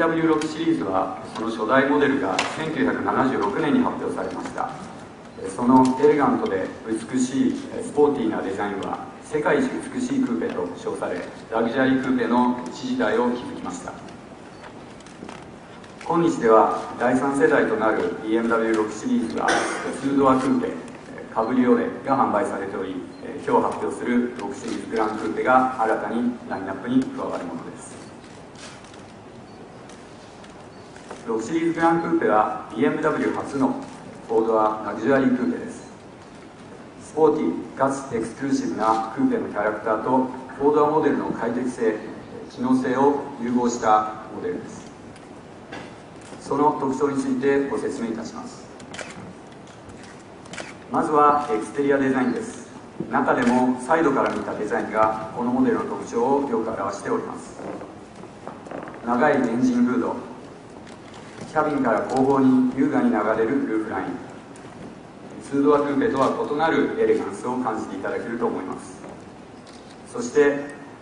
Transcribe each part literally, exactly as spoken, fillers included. ビーエムダブリューシックス シリーズはその初代モデルがせんきゅうひゃくななじゅうろくねんに発表されました。そのエレガントで美しいスポーティーなデザインは世界一美しいクーペと称され、ラグジュアリークーペの一時代を築きました。今日ではだいさん世代となる ビーエムダブリューシックス シリーズはツードアクーペ、カブリオレが販売されており、今日発表するろくシリーズグランクーペが新たにラインナップに加わるものです。ろくシリーズグランクーペは ビーエムダブリュー 初のフォードアラグジュアリークーペです。スポーティーかつエクスクルーシブなクーペのキャラクターとフォードアモデルの快適性、機能性を融合したモデルです。その特徴についてご説明いたします。まずはエクステリアデザインです。中でもサイドから見たデザインがこのモデルの特徴をよく表しております。長いエンジンフード、キャビンから後方に優雅に流れるルーフライン、ツードアクーペとは異なるエレガンスを感じていただけると思います。そして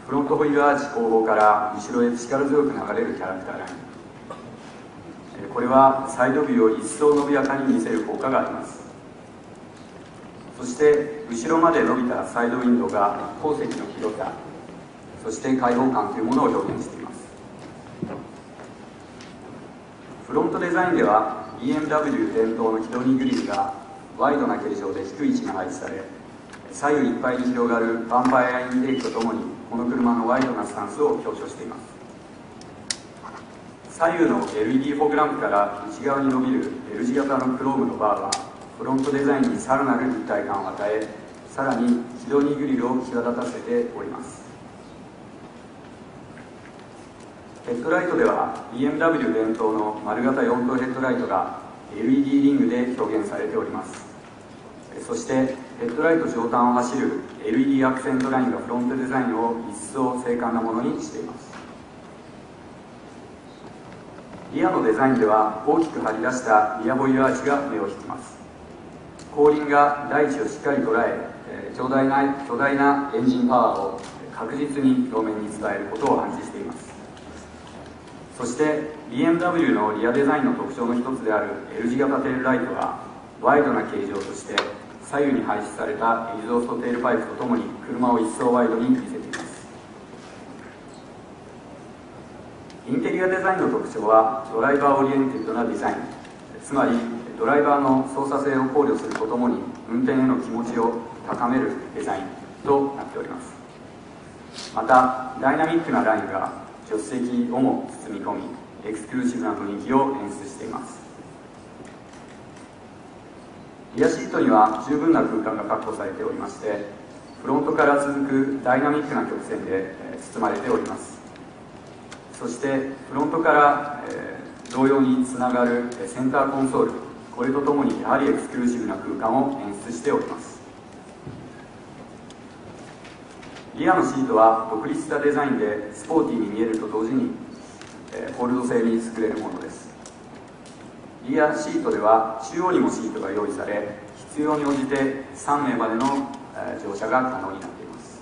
フロントホイールアーチ後方から後ろへ力強く流れるキャラクターライン、これはサイドビューを一層伸びやかに見せる効果があります。そして後ろまで伸びたサイドウィンドウが後席の広さ、そして開放感というものを表現しています。フロントデザインでは ビーエムダブリュー 伝統のヒドニーグリルがワイドな形状で低い位置に配置され、左右いっぱいに広がるバンパイアインテークとともにこの車のワイドなスタンスを強調しています。左右の エルイーディー フォーグランプから内側に伸びる L 字型のクロームのバーはフロントデザインにさらなる立体感を与え、さらにヒドニーグリルを際立たせております。ヘッドライトでは ビーエムダブリュー 伝統の丸型よん灯ヘッドライトが エルイーディー リングで表現されております。そしてヘッドライト上端を走る エルイーディー アクセントラインがフロントデザインを一層精悍なものにしています。リアのデザインでは大きく張り出したリアホイールアーチが目を引きます。後輪が大地をしっかり捉え、巨大な、巨大なエンジンパワーを確実に路面に伝えることを暗示しています。そして ビーエムダブリュー のリアデザインの特徴の一つである L 字型テールライトはワイドな形状として左右に配置されたエキゾーストテールパイプとともに車を一層ワイドに見せています。インテリアデザインの特徴はドライバーオリエンテッドなデザイン、つまりドライバーの操作性を考慮するとともに運転への気持ちを高めるデザインとなっております。またダイナミックなラインが助手席をも包み込み、エクスクルーシブな雰囲気を演出しています。リアシートには十分な空間が確保されておりまして、フロントから続くダイナミックな曲線で包まれております。そしてフロントから同様につながるセンターコンソール、これとともにやはりエクスクルーシブな空間を演出しております。リアのシートは独立したデザインでスポーティーに見えると同時に、えー、ホールド性に優れるものです。リアシートでは中央にもシートが用意され、必要に応じてさんめいまでの、えー、乗車が可能になっています。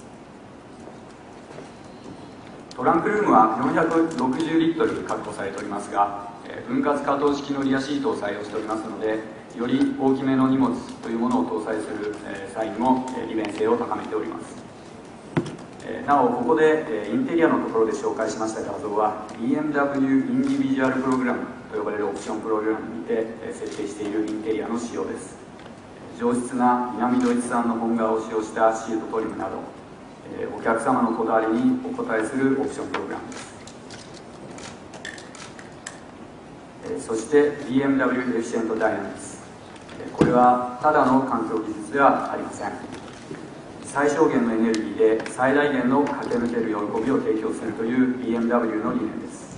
トランクルームはよんひゃくろくじゅうリットル確保されておりますが、えー、分割可動式のリアシートを採用しておりますので、より大きめの荷物というものを搭載する、えー、際にも、えー、利便性を高めております。なお、ここでインテリアのところで紹介しました画像は ビーエムダブリュー インディビジュアルプログラムと呼ばれるオプションプログラムにて設定しているインテリアの仕様です。上質な南ドイツ産の本革を使用したシートトリムなど、お客様のこだわりにお応えするオプションプログラムです。そして ビーエムダブリュー エフィシェントダイナミクス、これはただの環境技術ではありません。最小限のエネルギーで最大限の駆け抜ける喜びを提供するという ビーエムダブリュー の理念です。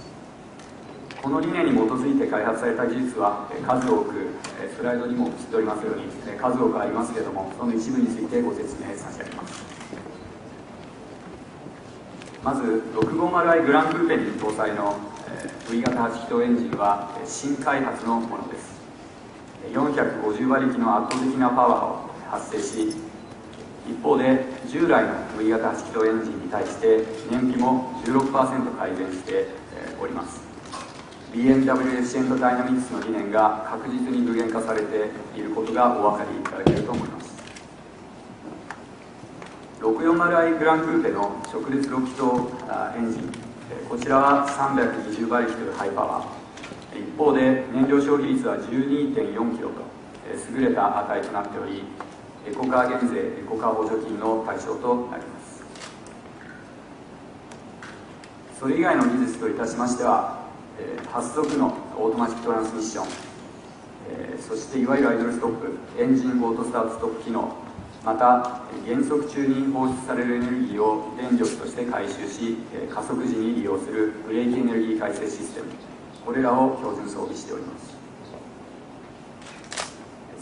この理念に基づいて開発された技術は数多く、スライドにも映っておりますように数多くありますけれども、その一部についてご説明差し上げます。まず ろくごまるアイ グランクーペに搭載の V 型はち気筒エンジンは新開発のものです。よんひゃくごじゅうばりきの圧倒的なパワーを発生し、一方で従来の V 型はち気筒エンジンに対して燃費も じゅうろくパーセント 改善しております。ビーエムダブリュー エスジェントダイナミクスの理念が確実に具現化されていることがお分かりいただけると思います。 ろくひゃくよんじゅうアイ グランクーペの直列ろっ気筒エンジン、こちらはさんびゃくにじゅうばりきというハイパワー、一方で燃料消費率は じゅうにてんよんキロと優れた値となっており、エコカー減税、エコカー補助金の対象となります。それ以外の技術といたしましては、はち速のオートマチックトランスミッション、そしていわゆるアイドルストップ、エンジンオートスタートストップ機能、また減速中に放出されるエネルギーを電力として回収し、加速時に利用するブレーキエネルギー回生システム、これらを標準装備しております。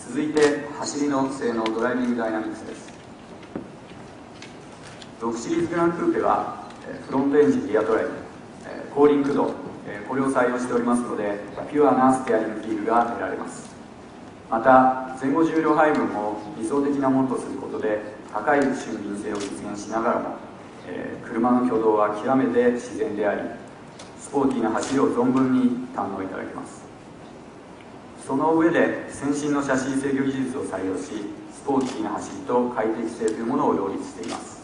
続いて走りの性能、ドライビングダイナミクスです。ろくシリーズグランクーペはフロントエンジン、リアドライブ、後輪駆動、これを採用しておりますので、ピュアなステアリングフィールが得られます。また前後重量配分を理想的なものとすることで、高い俊敏性を実現しながらも、えー、車の挙動は極めて自然であり、スポーティーな走りを存分に堪能いただけます。その上で先進のシャシー制御技術を採用し、スポーティーな走りと快適性というものを両立しています。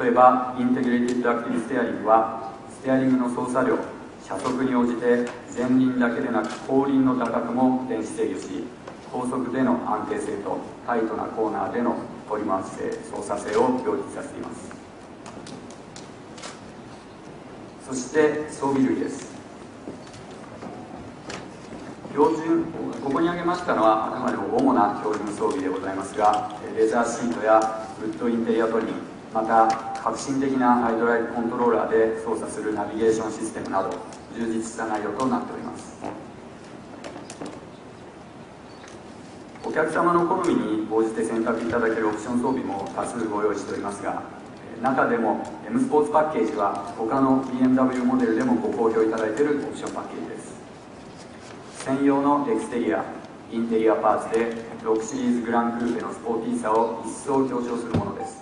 例えばインテグレーティッドアクティブステアリングは、ステアリングの操作量、車速に応じて前輪だけでなく後輪の打角も電子制御し、高速での安定性とタイトなコーナーでの取り回し性、操作性を両立させています。そして装備類です。標準、ここに挙げましたのはあくまでも主な標準装備でございますが、レザーシートやウッドインテリアトリム、また革新的なハイドライブコントローラーで操作するナビゲーションシステムなど、充実した内容となっております。お客様の好みに応じて選択いただけるオプション装備も多数ご用意しておりますが、中でも M スポーツパッケージは他の ビーエムダブリュー モデルでもご好評いただいているオプションパッケージです。専用のエクステリア、インテリアパーツでろくシリーズグランクーペのスポーティーさを一層強調するものです。